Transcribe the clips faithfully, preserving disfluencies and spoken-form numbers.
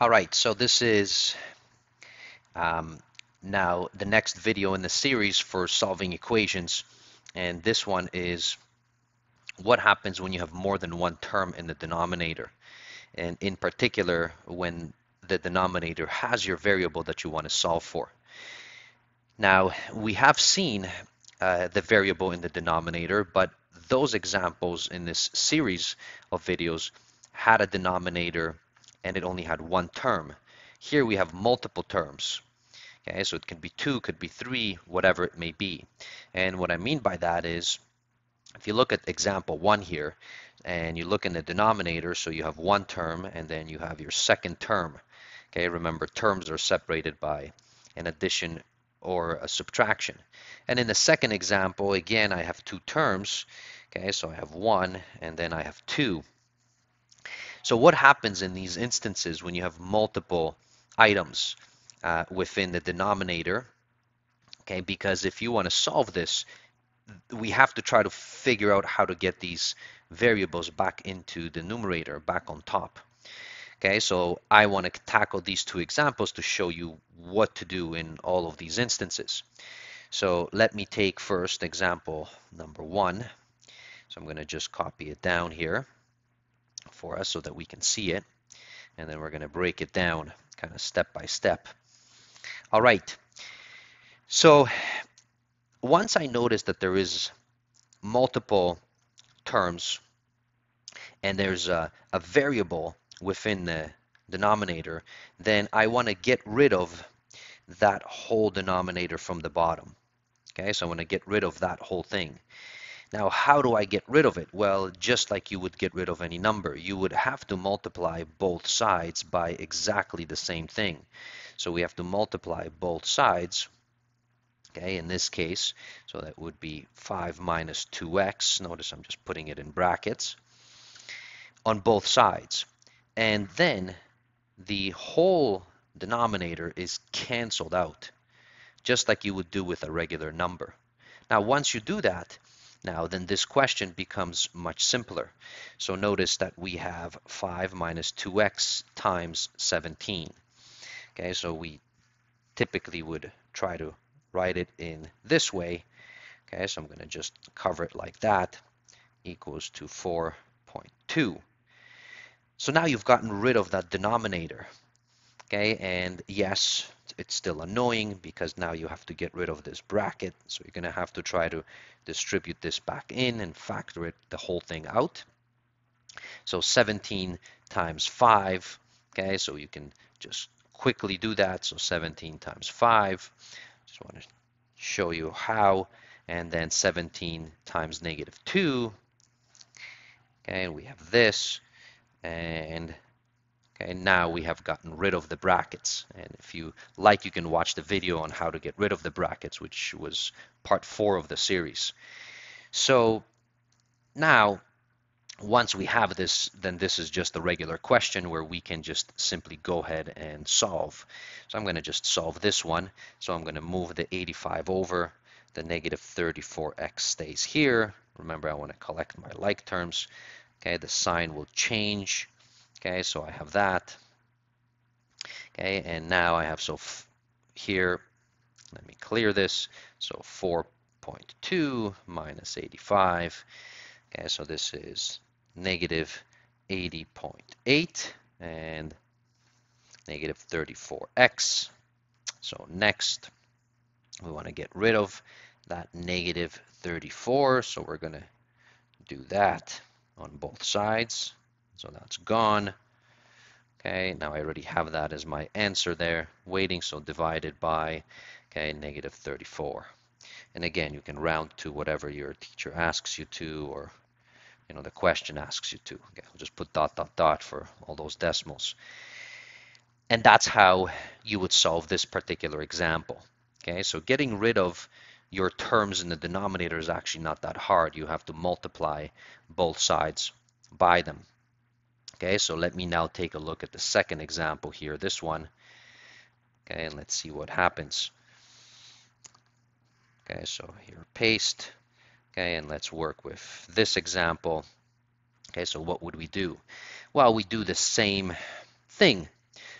All right, so this is um, now the next video in the series for solving equations, and this one is what happens when you have more than one term in the denominator, and in particular when the denominator has your variable that you want to solve for. Now, we have seen uh, the variable in the denominator, but those examples in this series of videos had a denominator and it only had one term. Here we have multiple terms. Okay, so it can be two, could be three, whatever it may be. And what I mean by that is, if you look at example one here, and you look in the denominator, so you have one term, and then you have your second term. Okay, remember, terms are separated by an addition or a subtraction. And in the second example, again, I have two terms. Okay, so I have one, and then I have two. So what happens in these instances when you have multiple items uh, within the denominator? Okay, because if you want to solve this, we have to try to figure out how to get these variables back into the numerator, back on top. Okay, so I want to tackle these two examples to show you what to do in all of these instances. So let me take first example number one. So I'm going to just copy it down here for us so that we can see it, and then we're going to break it down kind of step by step. All right, so once I notice that there is multiple terms and there's a, a variable within the denominator, then I want to get rid of that whole denominator from the bottom. Okay, so I want to get rid of that whole thing. Now, how do I get rid of it? Well, just like you would get rid of any number, you would have to multiply both sides by exactly the same thing. So we have to multiply both sides, okay, in this case. So that would be five minus two x. Notice I'm just putting it in brackets on both sides. And then the whole denominator is canceled out, just like you would do with a regular number. Now, once you do that, Now, then this question becomes much simpler. So notice that we have five minus two x times seventeen. Okay, so we typically would try to write it in this way. Okay, so I'm going to just cover it like that, equals to four point two. So now you've gotten rid of that denominator. Okay, and yes, it's still annoying because now you have to get rid of this bracket. So you're going to have to try to distribute this back in and factor it, the whole thing out. So seventeen times five. Okay, so you can just quickly do that. So seventeen times five. Just want to show you how. And then seventeen times negative two. Okay, and we have this. And okay, now we have gotten rid of the brackets. And if you like, you can watch the video on how to get rid of the brackets, which was part four of the series. So now, once we have this, then this is just a regular question where we can just simply go ahead and solve. So I'm going to just solve this one. So I'm going to move the eighty-five over. The negative thirty-four x stays here. Remember, I want to collect my like terms. Okay, the sign will change. Okay, so I have that. Okay, and now I have, so f here, let me clear this. So four point two minus eighty-five. Okay, so this is negative eighty point eight and negative thirty-four x. So next, we want to get rid of that negative thirty-four. So we're going to do that on both sides. So that's gone. Okay, now I already have that as my answer there, waiting, so divided by, okay, negative thirty-four. And again, you can round to whatever your teacher asks you to, or, you know, the question asks you to. Okay, I'll just put dot, dot, dot for all those decimals. And that's how you would solve this particular example. Okay, so getting rid of your terms in the denominator is actually not that hard. You have to multiply both sides by them. Okay, so let me now take a look at the second example here, this one. Okay, and let's see what happens. Okay, so here, paste. Okay, and let's work with this example. Okay, so what would we do? Well, we do the same thing.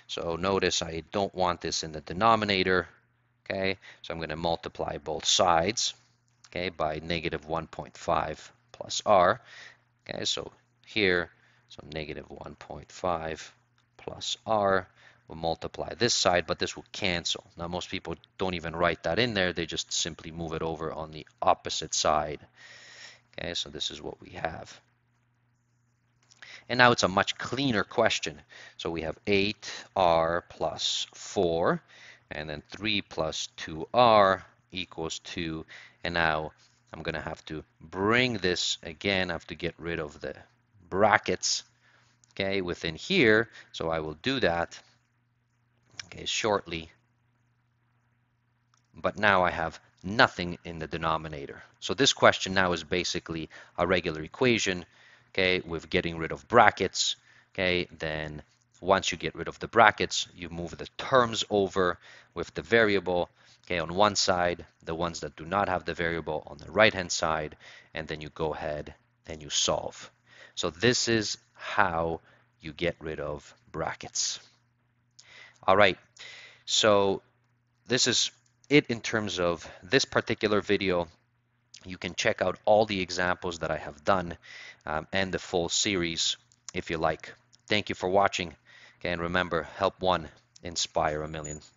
So notice I don't want this in the denominator, okay? So I'm going to multiply both sides, okay, by negative one point five plus r, okay? So here, so negative one point five plus r, we'll multiply this side, but this will cancel. Now, most people don't even write that in there. They just simply move it over on the opposite side. Okay, so this is what we have. And now it's a much cleaner question. So we have eight r plus four, and then three plus two r equals two. And now I'm going to have to bring this again. I have to get rid of the brackets, okay, within here. So I will do that, okay, shortly. But now I have nothing in the denominator. So this question now is basically a regular equation, okay, with getting rid of brackets, okay? Then once you get rid of the brackets, you move the terms over with the variable, okay, on one side, the ones that do not have the variable on the right-hand side, and then you go ahead and you solve. So this is how you get rid of brackets. All right, so this is it in terms of this particular video. You can check out all the examples that I have done um, and the full series if you like. Thank you for watching. Okay, and remember, help one, inspire a million.